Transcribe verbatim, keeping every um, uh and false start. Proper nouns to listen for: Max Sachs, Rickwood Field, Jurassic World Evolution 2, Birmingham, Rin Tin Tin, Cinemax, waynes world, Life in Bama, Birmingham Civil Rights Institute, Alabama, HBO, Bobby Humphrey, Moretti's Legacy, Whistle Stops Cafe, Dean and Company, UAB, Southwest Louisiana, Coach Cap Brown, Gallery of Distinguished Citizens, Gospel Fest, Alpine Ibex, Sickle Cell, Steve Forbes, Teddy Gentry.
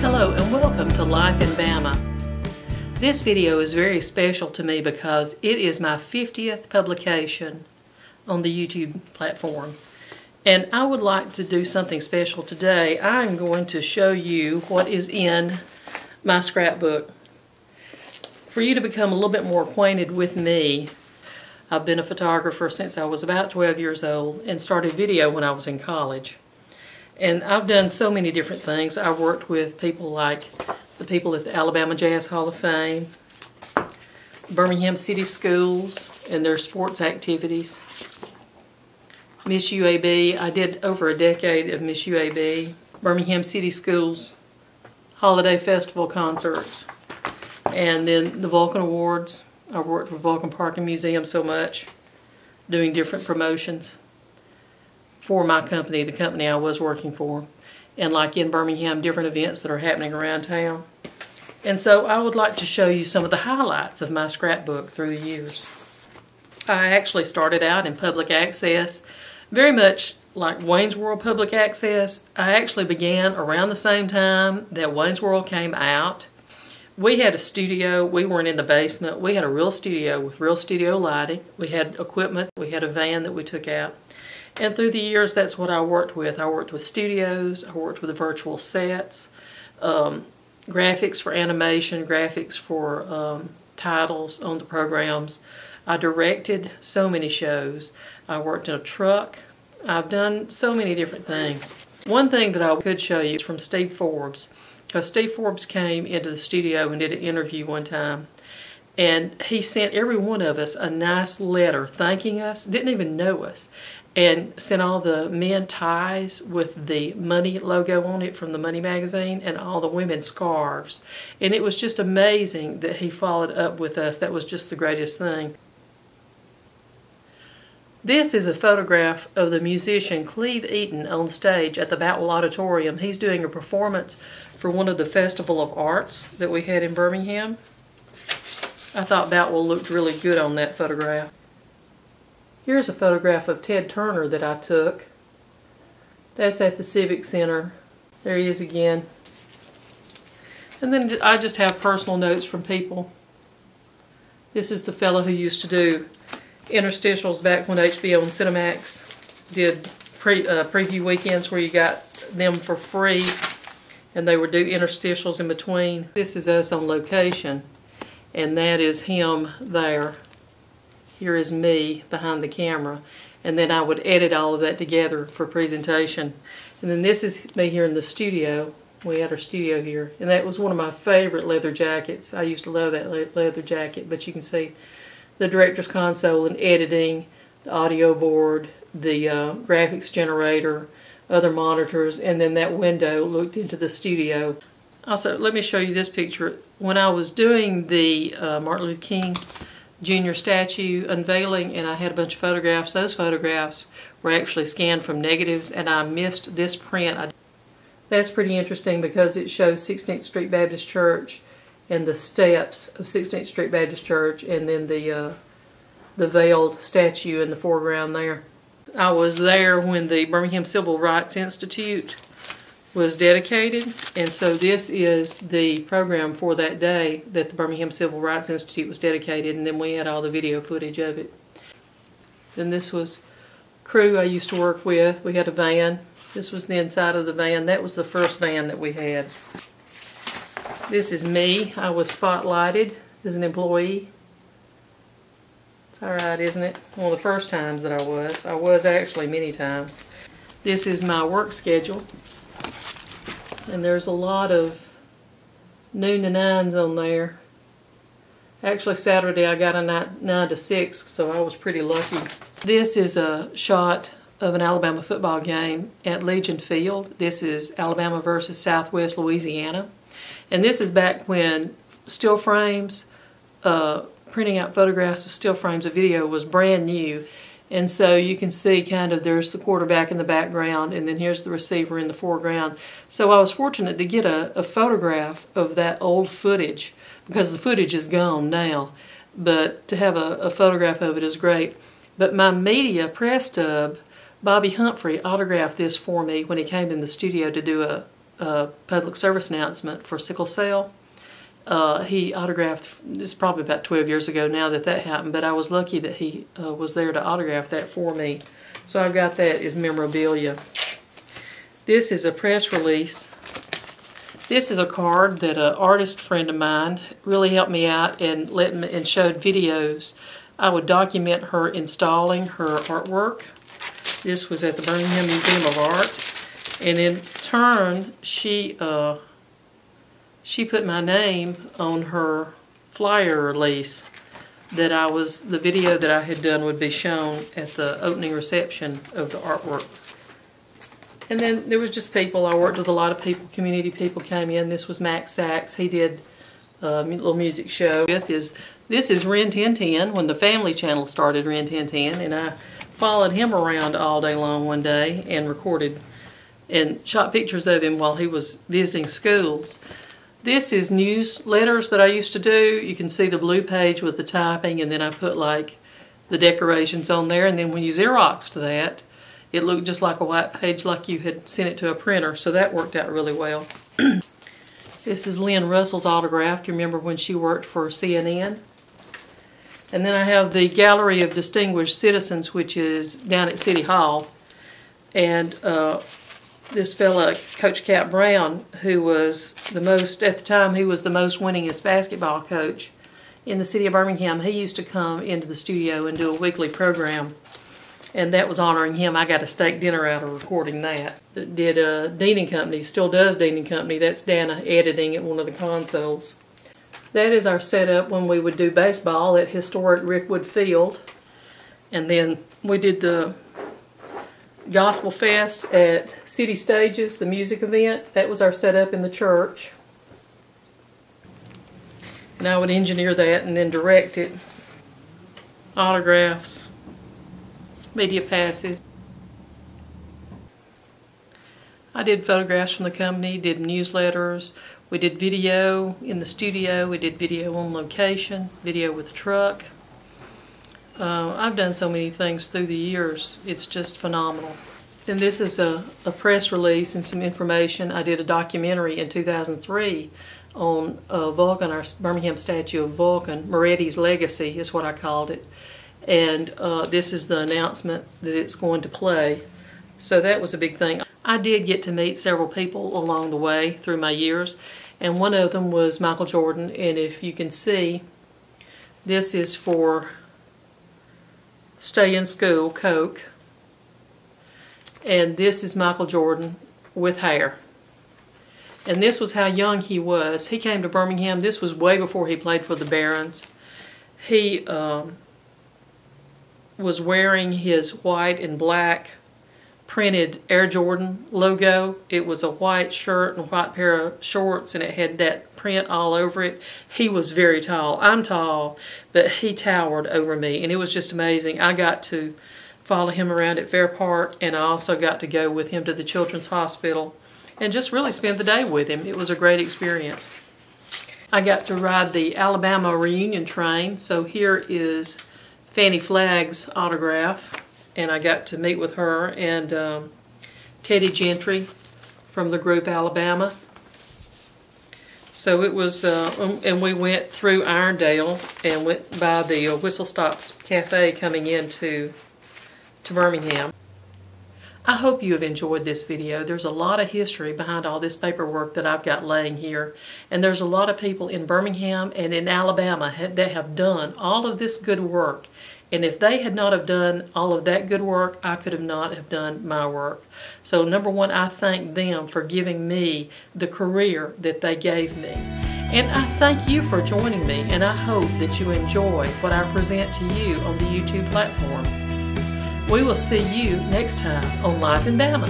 Hello and welcome to Life in Bama. This video is very special to me because it is my fiftieth publication on the YouTube platform. And I would like to do something special today. I'm going to show you what is in my scrapbook. For you to become a little bit more acquainted with me, I've been a photographer since I was about twelve years old and started video when I was in college. And I've done so many different things. I worked with people like the people at the Alabama Jazz Hall of Fame, Birmingham City Schools and their sports activities, Miss U A B. I did over a decade of Miss U A B, Birmingham City Schools, holiday festival concerts, and then the Vulcan Awards. I worked with Vulcan Park and Museum so much, doing different promotions for my company, the company I was working for, and like in Birmingham, different events that are happening around town. And so I would like to show you some of the highlights of my scrapbook through the years. I actually started out in public access, very much like Wayne's World public access. I actually began around the same time that Wayne's World came out. We had a studio. We weren't in the basement. We had a real studio with real studio lighting. We had equipment. We had a van that we took out. And through the years, that's what I worked with. I worked with studios, I worked with the virtual sets, um, graphics for animation, graphics for um, titles on the programs. I directed so many shows. I worked in a truck. I've done so many different things. One thing that I could show you is from Steve Forbes, because Steve Forbes came into the studio and did an interview one time. And he sent every one of us a nice letter thanking us, didn't even know us, and sent all the men ties with the Money logo on it from the Money magazine and all the women scarves. And it was just amazing that he followed up with us. That was just the greatest thing. This is a photograph of the musician Cleve Eaton on stage at the Boutwell Auditorium. He's doing a performance for one of the Festival of Arts that we had in Birmingham. I thought Boutwell looked really good on that photograph. Here's a photograph of Ted Turner that I took. That's at the Civic Center. There he is again. And then I just have personal notes from people. This is the fellow who used to do interstitials back when H B O and Cinemax did pre, uh, preview weekends where you got them for free and they would do interstitials in between. This is us on location, and that is him there. Here is me behind the camera, and then I would edit all of that together for presentation. And then this is me here in the studio. We had our studio here, and that was one of my favorite leather jackets. I used to love that leather jacket, but you can see the director's console and editing, the audio board, the uh, graphics generator, other monitors, and then that window looked into the studio. Also, let me show you this picture. When I was doing the uh, Martin Luther King Junior statue unveiling, and I had a bunch of photographs. Those photographs were actually scanned from negatives, and I missed this print. That's pretty interesting because it shows sixteenth Street Baptist Church and the steps of sixteenth Street Baptist Church, and then the uh, the veiled statue in the foreground there. I was there when the Birmingham Civil Rights Institute was dedicated, and so this is the program for that day that the Birmingham Civil Rights Institute was dedicated, and then we had all the video footage of it. Then this was crew I used to work with. We had a van. This was the inside of the van. That was the first van that we had. This is me. I was spotlighted as an employee. It's alright, isn't it? One of the first times that I was. I was actually many times. This is my work schedule. And there's a lot of noon to nines on there. Actually, Saturday I got a nine to six, so I was pretty lucky. This is a shot of an Alabama football game at Legion Field. This is Alabama versus Southwest Louisiana. And this is back when still frames, uh, printing out photographs of still frames of video was brand new. And so you can see kind of there's the quarterback in the background, and then here's the receiver in the foreground. So I was fortunate to get a, a photograph of that old footage, because the footage is gone now. But to have a, a photograph of it is great. But my media press tub, Bobby Humphrey autographed this for me when he came in the studio to do a, uh, public service announcement for Sickle Cell. Uh, he autographed, it's probably about twelve years ago now that that happened, but I was lucky that he uh, was there to autograph that for me. So I've got that as memorabilia. This is a press release. This is a card that an artist friend of mine really helped me out and let me, and showed videos. I would document her installing her artwork. This was at the Birmingham Museum of Art. And in turn, she... Uh, She put my name on her flyer release that I was, the video that I had done would be shown at the opening reception of the artwork. And then there was just people, I worked with a lot of people, community people came in. This was Max Sachs, he did a little music show. This is Rin Tin Tin, when the Family Channel started Rin Tin Tin, and I followed him around all day long one day and recorded and shot pictures of him while he was visiting schools. This is newsletters that I used to do. You can see the blue page with the typing, and then I put like the decorations on there, and then when you Xeroxed that, it looked just like a white page, like you had sent it to a printer, so that worked out really well. This is Lynn Russell's autograph. Do you remember when she worked for C N N? And then I have the Gallery of Distinguished Citizens, which is down at City Hall, and uh, this fella, Coach Cap Brown, who was the most, at the time, he was the most winningest basketball coach in the city of Birmingham. He used to come into the studio and do a weekly program, and that was honoring him. I got a steak dinner out of recording that. Did uh, Dean and Company, still does Dean and Company. That's Dana editing at one of the consoles. That is our setup when we would do baseball at historic Rickwood Field, and then we did the Gospel Fest at City Stages, the music event. That was our setup in the church. And I would engineer that and then direct it. Autographs, media passes. I did photographs from the company, did newsletters. We did video in the studio. We did video on location, video with the truck. Uh, I've done so many things through the years, it's just phenomenal. And this is a, a press release and some information. I did a documentary in two thousand three on uh, Vulcan, our Birmingham statue of Vulcan. Moretti's Legacy is what I called it. And uh, this is the announcement that it's going to play. So that was a big thing. I did get to meet several people along the way through my years, and one of them was Michael Jordan. And if you can see, this is for Stay in School, Coke, and this is Michael Jordan with hair. And this was how young he was. He came to Birmingham. This was way before he played for the Barons. He um, was wearing his white and black printed Air Jordan logo. It was a white shirt and a white pair of shorts, and it had that print all over it. He was very tall. I'm tall, but he towered over me, and it was just amazing. I got to follow him around at Fair Park, and I also got to go with him to the Children's Hospital and just really spend the day with him. It was a great experience. I got to ride the Alabama reunion train, so here is Fannie Flagg's autograph, and I got to meet with her and um, Teddy Gentry from the group Alabama. So it was, uh, and we went through Irondale and went by the uh, Whistle Stops Cafe coming into to Birmingham. I hope you have enjoyed this video. There's a lot of history behind all this paperwork that I've got laying here. And there's a lot of people in Birmingham and in Alabama that have done all of this good work. And if they had not have done all of that good work, I could have not have done my work. So number one, I thank them for giving me the career that they gave me. And I thank you for joining me, and I hope that you enjoy what I present to you on the YouTube platform. We will see you next time on Life in Bama.